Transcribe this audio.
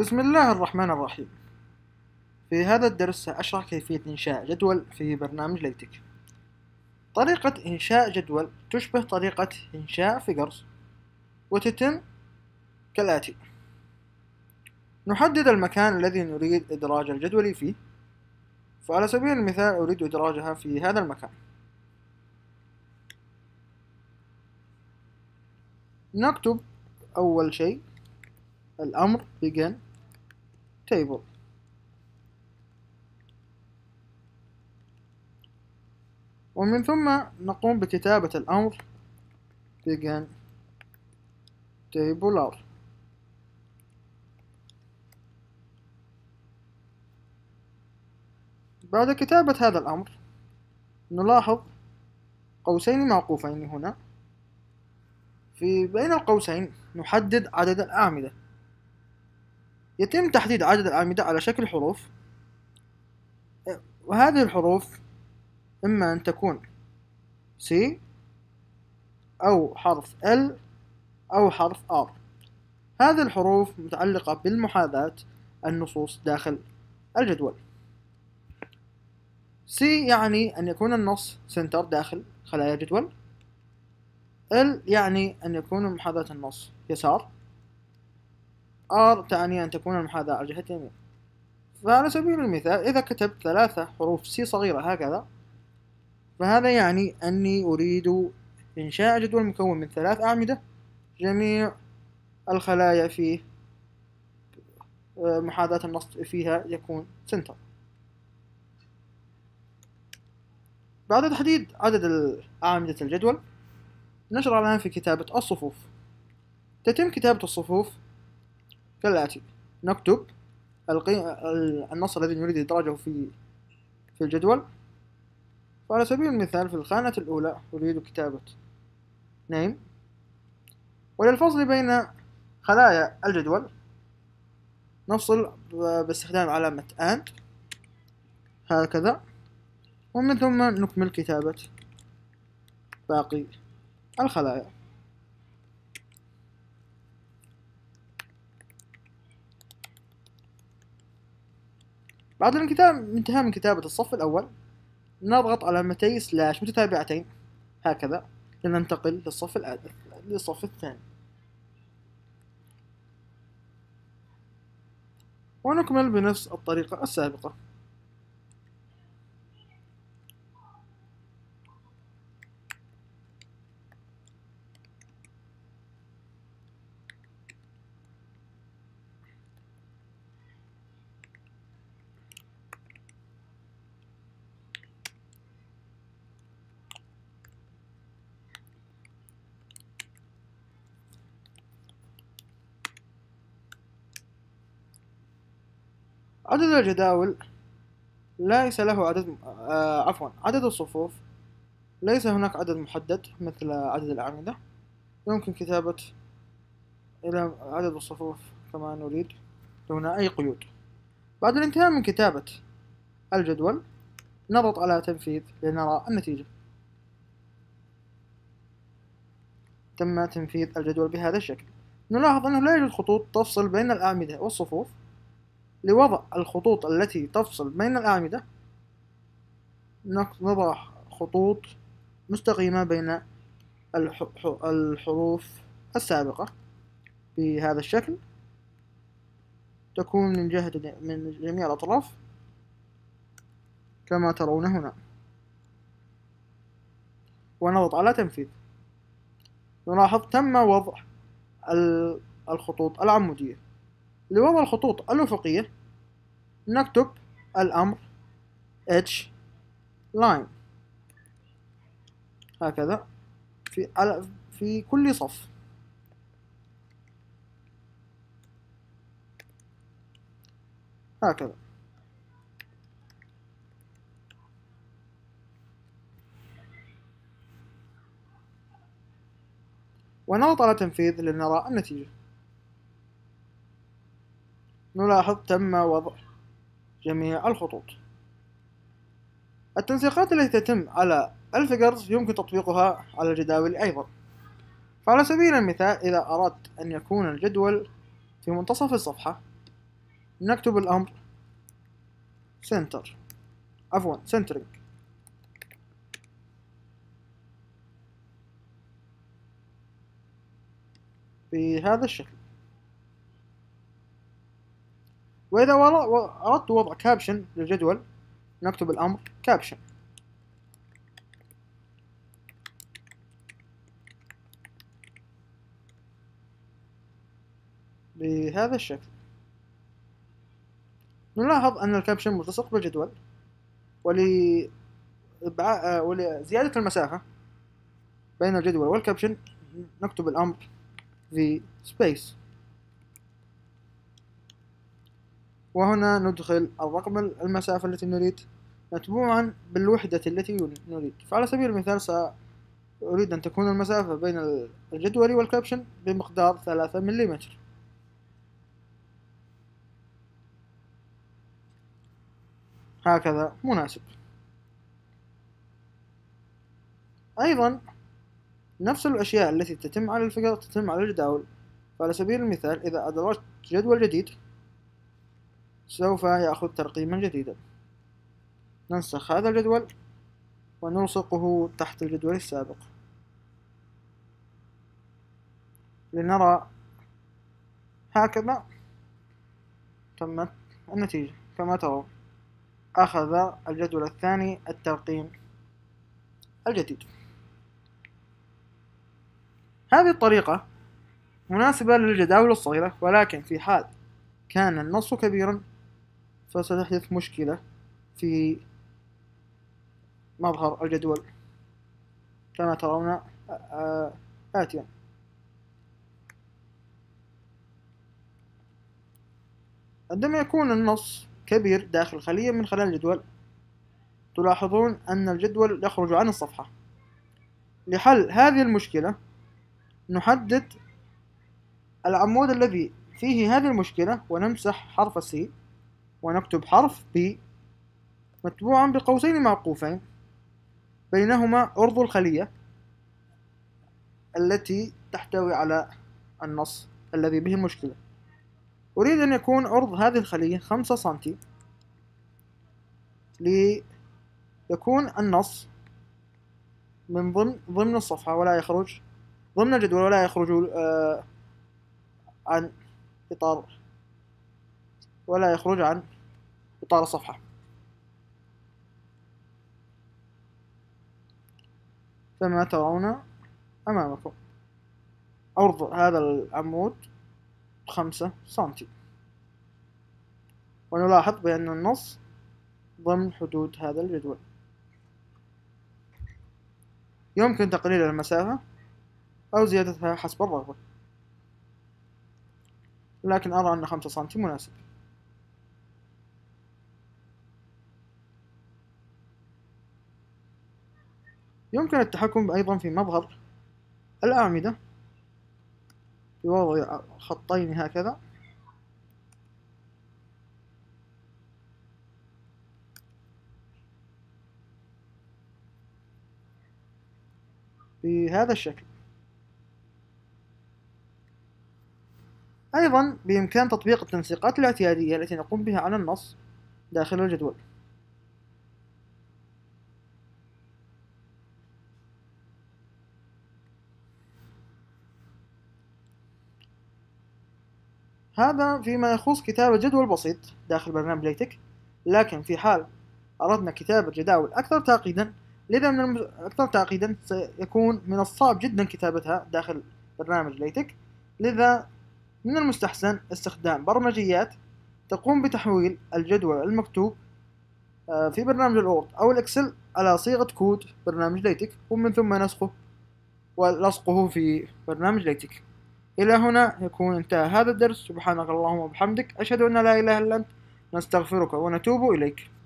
بسم الله الرحمن الرحيم. في هذا الدرس سأشرح كيفية إنشاء جدول في برنامج ليتك. طريقة إنشاء جدول تشبه طريقة إنشاء فيجرز وتتم كالآتي: نحدد المكان الذي نريد إدراج الجدول فيه، فعلى سبيل المثال أريد إدراجها في هذا المكان. نكتب أول شيء الأمر begin table، ومن ثم نقوم بكتابة الأمر begin tabular، بعد كتابة هذا الأمر نلاحظ قوسين موقوفين هنا، في بين القوسين نحدد عدد الأعمدة. يتم تحديد عدد الأعمدة على شكل حروف، وهذه الحروف إما أن تكون C أو حرف L أو حرف R. هذه الحروف متعلقة بالمحاذاة النصوص داخل الجدول. C يعني أن يكون النص سنتر داخل خلايا الجدول، L يعني أن يكون محاذاة النص يسار، R تعني أن تكون المحاذاة على جهة اليمين. فعلى سبيل المثال إذا كتبت 3 حروف C صغيرة هكذا، فهذا يعني أني أريد إنشاء جدول مكون من 3 أعمدة جميع الخلايا فيه محاذاة النص فيها يكون سنتر. بعد تحديد عدد أعمدة الجدول نشرع الآن في كتابة الصفوف. تتم كتابة الصفوف كالآتي: نكتب النص الذي نريد إدراجه في الجدول، وعلى سبيل المثال في الخانة الأولى أريد كتابة name، وللفصل بين خلايا الجدول نفصل باستخدام علامة and هكذا، ومن ثم نكمل كتابة باقي الخلايا. بعد انتهاء من كتابة الصف الأول نضغط علامتي سلاش متتابعتين هكذا لننتقل للصف الثاني، ونكمل بنفس الطريقة السابقة. عدد الجداول ليس له عدد عدد الصفوف ليس هناك عدد محدد مثل عدد الأعمدة. يمكن كتابة إلى عدد الصفوف كما نريد دون أي قيود. بعد الانتهاء من كتابة الجدول نضغط على تنفيذ لنرى النتيجة. تم تنفيذ الجدول بهذا الشكل. نلاحظ أنه لا يوجد خطوط تفصل بين الأعمدة والصفوف. لوضع الخطوط التي تفصل بين الأعمدة نضع خطوط مستقيمة بين الحروف السابقة بهذا الشكل، تكون من جميع الأطراف كما ترون هنا، ونضغط على تنفيذ. نلاحظ تم وضع الخطوط العمودية. لوضع الخطوط الأفقية نكتب الأمر hline هكذا في كل صف. هكذا ونضغط على تنفيذ لنرى النتيجة. نلاحظ تم وضع جميع الخطوط. التنسيقات التي تتم على الفيجرز يمكن تطبيقها على الجداول أيضا. فعلى سبيل المثال إذا أردت أن يكون الجدول في منتصف الصفحة نكتب الأمر سنتر، عفوا سنترنج. بهذا الشكل. وإذا أردت وضع كابشن للجدول نكتب الأمر كابشن. بهذا الشكل نلاحظ أن الكابشن ملتصق بالجدول، ولزيادة المسافة بين الجدول والكابشن نكتب الأمر في سبيس، وهنا ندخل الرقم المسافة التي نريد متبوعا بالوحدة التي نريد. فعلى سبيل المثال سأريد أن تكون المسافة بين الجدول والكابشن بمقدار 3 ملم. هكذا مناسب. أيضا نفس الأشياء التي تتم على الفقرة تتم على الجداول. فعلى سبيل المثال إذا أدرجت جدول جديد سوف يأخذ ترقيما جديدا. ننسخ هذا الجدول ونلصقه تحت الجدول السابق لنرى. هكذا تمت النتيجة كما ترون، أخذ الجدول الثاني الترقيم الجديد. هذه الطريقة مناسبة للجداول الصغيرة، ولكن في حال كان النص كبيرا فستحدث مشكلة في مظهر الجدول كما ترون آتيا. عندما يكون النص كبير داخل خلية من خلال الجدول تلاحظون أن الجدول يخرج عن الصفحة. لحل هذه المشكلة نحدد العمود الذي فيه هذه المشكلة ونمسح حرف سي ونكتب حرف بي متبوعا بقوسين معقوفين بينهما عرض الخلية التي تحتوي على النص الذي به المشكلة. أريد أن يكون عرض هذه الخلية 5 سنتي ليكون النص من ضمن الصفحة ولا يخرج ضمن الجدول ولا يخرج عن إطار الصفحة. كما ترون أمامكم عرض هذا العمود 5 سنتي، ونلاحظ بأن النص ضمن حدود هذا الجدول. يمكن تقليل المسافة أو زيادتها حسب الرغبة، لكن أرى أن 5 سنتي مناسب. يمكن التحكم أيضا في مظهر الأعمدة بوضع خطين هكذا، بهذا الشكل. أيضا بإمكان تطبيق التنسيقات الاعتيادية التي نقوم بها على النص داخل الجدول. هذا فيما يخص كتابة جدول بسيط داخل برنامج لاتك، لكن في حال أردنا كتابة جداول أكثر تعقيدا سيكون من الصعب جدا كتابتها داخل برنامج لاتك. لذا من المستحسن استخدام برمجيات تقوم بتحويل الجدول المكتوب في برنامج الوورد أو الإكسل على صيغة كود برنامج لاتك، ومن ثم نسخه ولصقه في برنامج لاتك. إلى هنا يكون انتهى هذا الدرس. سبحانك اللهم وبحمدك، أشهد أن لا إله إلا أنت، نستغفرك ونتوب إليك.